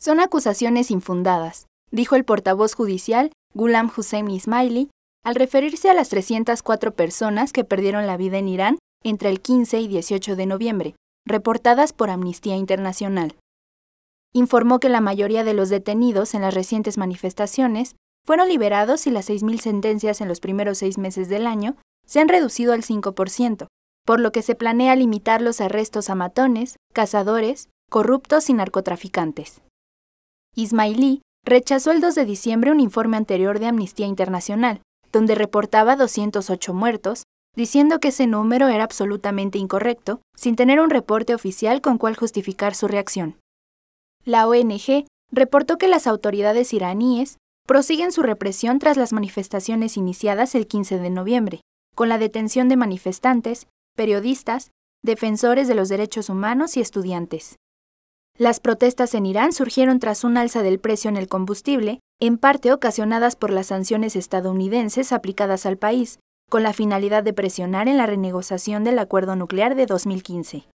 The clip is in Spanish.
Son acusaciones infundadas, dijo el portavoz judicial Ghulam Hussein Ismaili al referirse a las 304 personas que perdieron la vida en Irán entre el 15 y 18 de noviembre, reportadas por Amnistía Internacional. Informó que la mayoría de los detenidos en las recientes manifestaciones fueron liberados y las 6.000 sentencias en los primeros 6 meses del año se han reducido al 5%, por lo que se planea limitar los arrestos a matones, cazadores, corruptos y narcotraficantes. Ismaili rechazó el 2 de diciembre un informe anterior de Amnistía Internacional, donde reportaba 208 muertos, diciendo que ese número era absolutamente incorrecto, sin tener un reporte oficial con cuál justificar su reacción. La ONG reportó que las autoridades iraníes prosiguen su represión tras las manifestaciones iniciadas el 15 de noviembre, con la detención de manifestantes, periodistas, defensores de los derechos humanos y estudiantes. Las protestas en Irán surgieron tras un alza del precio en el combustible, en parte ocasionadas por las sanciones estadounidenses aplicadas al país, con la finalidad de presionar en la renegociación del acuerdo nuclear de 2015.